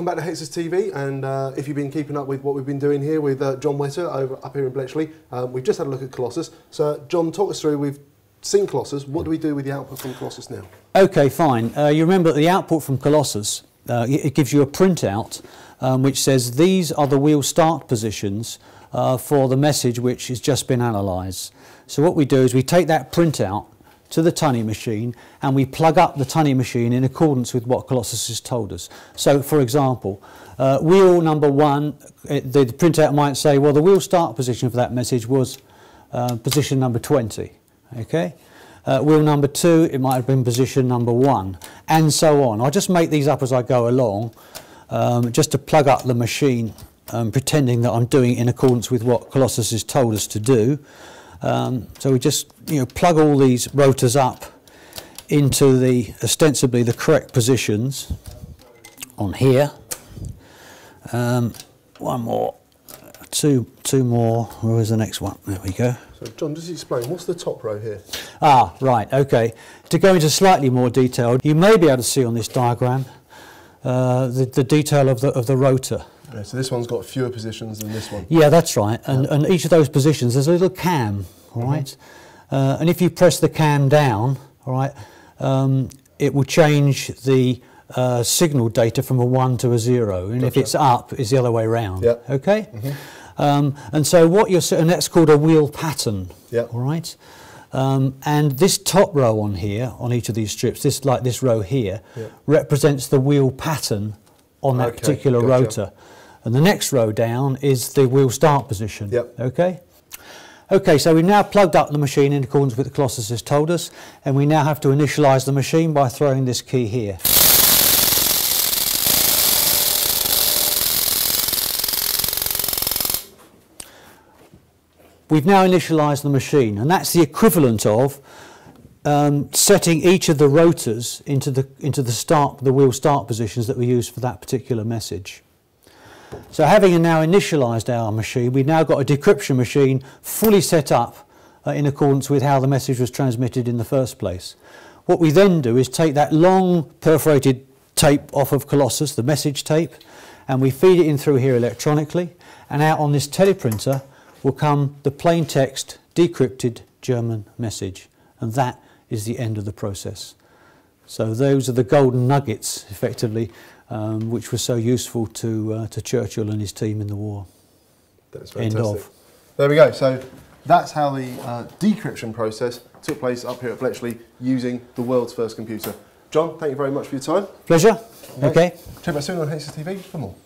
Come back to Hex's TV, and if you've been keeping up with what we've been doing here with John Wetter up here in Bletchley, we've just had a look at Colossus. So John, talk us through, we've seen Colossus, what do we do with the output from Colossus now? Okay, fine. You remember the output from Colossus, it gives you a printout which says these are the wheel start positions for the message which has just been analysed. So what we do is we take that printout to the Tunney machine and we plug up the Tunney machine in accordance with what Colossus has told us. So for example, wheel number one, the printout might say, well, the wheel start position for that message was position number 20. Okay, wheel number two, it might have been position number 1, and so on. I'll just make these up as I go along, just to plug up the machine, pretending that I'm doing it in accordance with what Colossus has told us to do. So we just, plug all these rotors up into the ostensibly the correct positions on here. One more, two more. Where is the next one? There we go. So John, just explain, what's the top row here? Ah, right, okay. To go into slightly more detail, you may be able to see on this diagram the detail of the rotor. Yeah, so this one's got fewer positions than this one. Yeah, that's right. And each of those positions, there's a little cam, all right? And if you press the cam down, all right, it will change the signal data from a 1 to a 0. And gotcha. If it's up, it's the other way around. Yep. Okay? And so what you're, and that's called a wheel pattern. Yeah. All right. And this top row on here, on each of these strips, like this row here, yep, represents the wheel pattern on that particular rotor. And the next row down is the wheel start position. Yep. Okay. Okay, so we've now plugged up the machine in accordance with the Colossus has told us, and we now have to initialise the machine by throwing this key here. We've now initialised the machine, and that's the equivalent of setting each of the rotors into the wheel start positions that we use for that particular message. So having now initialised our machine, we've now got a decryption machine fully set up in accordance with how the message was transmitted in the first place. What we then do is take that long perforated tape off of Colossus, the message tape, and we feed it in through here electronically, and out on this teleprinter will come the plain text decrypted German message, and that is the end of the process. So those are the golden nuggets, effectively, which were so useful to Churchill and his team in the war. That's fantastic. End of. There we go. So that's how the decryption process took place up here at Bletchley using the world's first computer. John, thank you very much for your time. Pleasure. Okay. Check back soon on HCTV for more.